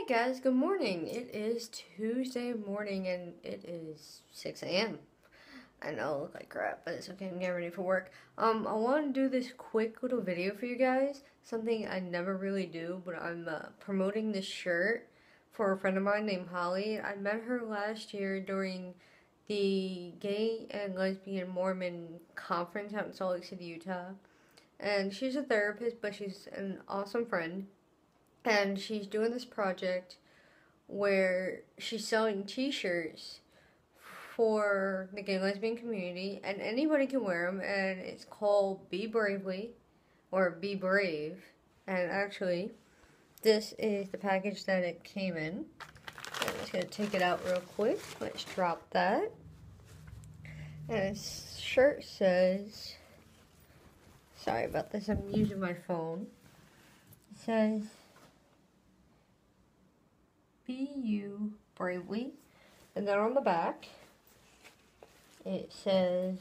Hey guys, good morning. It is Tuesday morning and it is 6 a.m. I know I look like crap, but it's okay. I'm getting ready for work. I want to do this quick little video for you guys. Something I never really do, but I'm promoting this shirt for a friend of mine named Holly. I met her last year during the Gay and Lesbian Mormon Conference out in Salt Lake City, Utah. And she's a therapist, but she's an awesome friend. And she's doing this project where she's selling t-shirts for the gay and lesbian community, and anybody can wear them, and it's called Be Bravely, or Be Brave. And actually, this is the package that it came in. I'm just going to take it out real quick. Let's drop that. And this shirt says, sorry about this, I'm using my phone. It says, Be You Bravely. And then on the back, it says,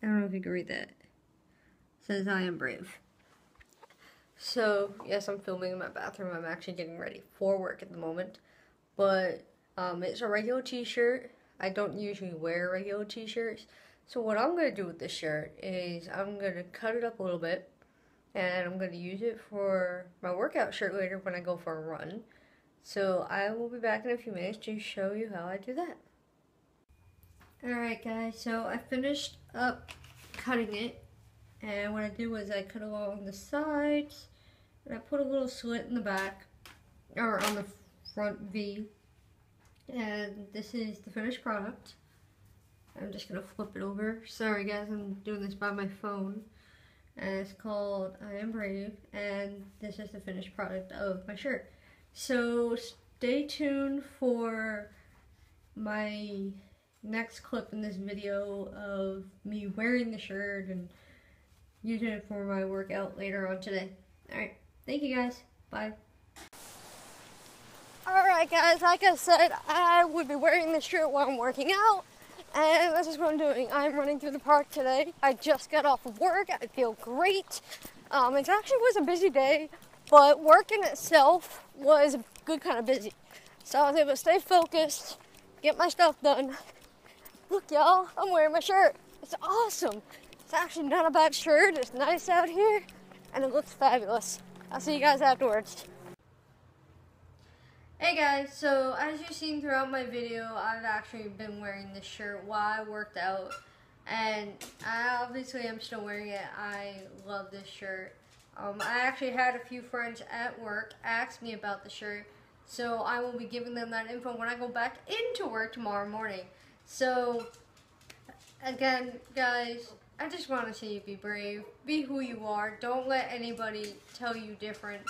I don't know if you can read that. It says, I am brave. So, yes, I'm filming in my bathroom. I'm actually getting ready for work at the moment. But, it's a regular t-shirt. I don't usually wear regular t-shirts. So what I'm going to do with this shirt is I'm going to cut it up a little bit. And I'm going to use it for my workout shirt later when I go for a run. So I will be back in a few minutes to show you how I do that. Alright guys, so I finished up cutting it. And what I did was I cut along the sides. And I put a little slit in the back, or on the front V. And this is the finished product. I'm just going to flip it over. Sorry guys, I'm doing this by my phone. And it's called I Am Brave, and this is the finished product of my shirt. So stay tuned for my next clip in this video of me wearing the shirt and using it for my workout later on today. Alright, thank you guys. Bye. Alright guys, like I said, I would be wearing this shirt while I'm working out. And this is what I'm doing. I'm running through the park today. I just got off of work. I feel great. It actually was a busy day, but work in itself was a good kind of busy. So I was able to stay focused, get my stuff done. Look, y'all, I'm wearing my shirt. It's awesome. It's actually not a bad shirt. It's nice out here, and it looks fabulous. I'll see you guys afterwards. Hey guys, so as you've seen throughout my video, I've actually been wearing this shirt while I worked out, and I obviously am still wearing it. I love this shirt. I actually had a few friends at work ask me about the shirt, so I will be giving them that info when I go back into work tomorrow morning. So again guys, I just want to say you be brave, be who you are, don't let anybody tell you different.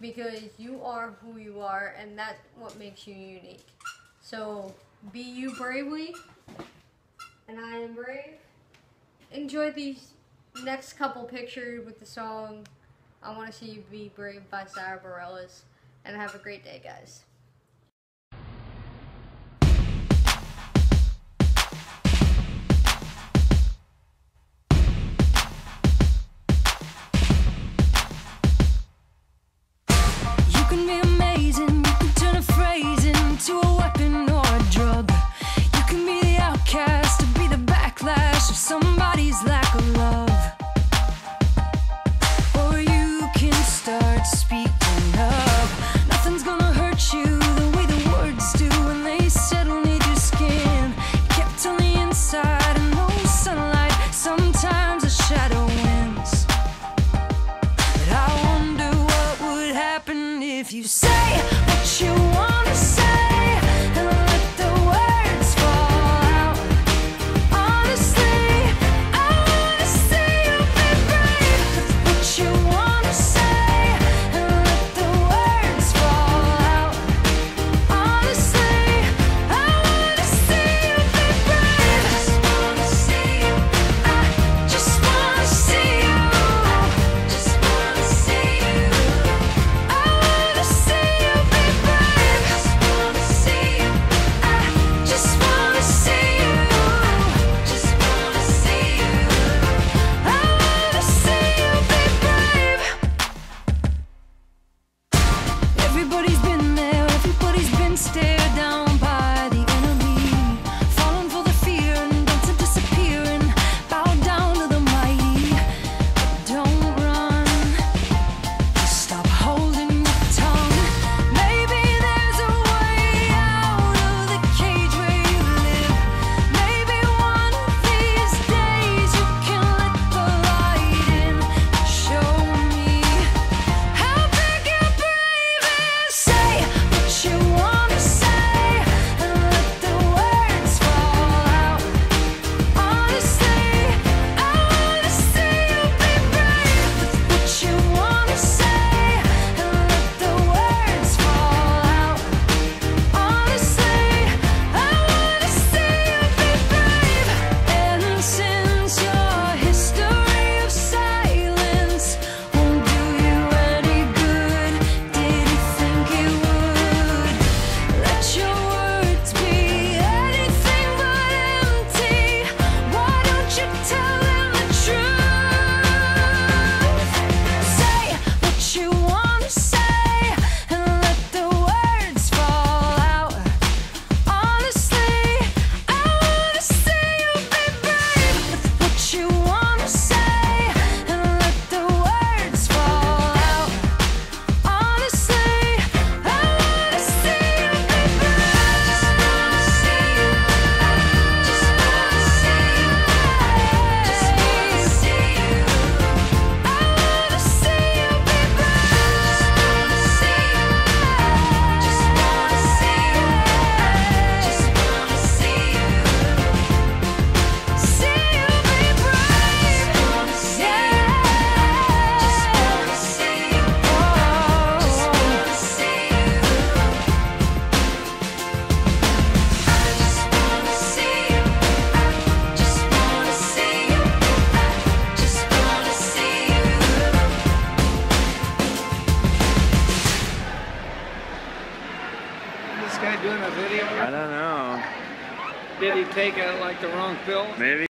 Because you are who you are, and that's what makes you unique. So, be you bravely, and I am brave. Enjoy these next couple pictures with the song, I Want to See You Be Brave by Sarah Bareilles, and have a great day, guys. Somebody's lack of love, or you can start speaking up. Nothing's gonna hurt you the way the words do when they settle near your skin. Kept on the inside and no sunlight. Sometimes a shadow wins, but I wonder what would happen if you say what you want to say. I don't know. Did he take like the wrong pill? Maybe.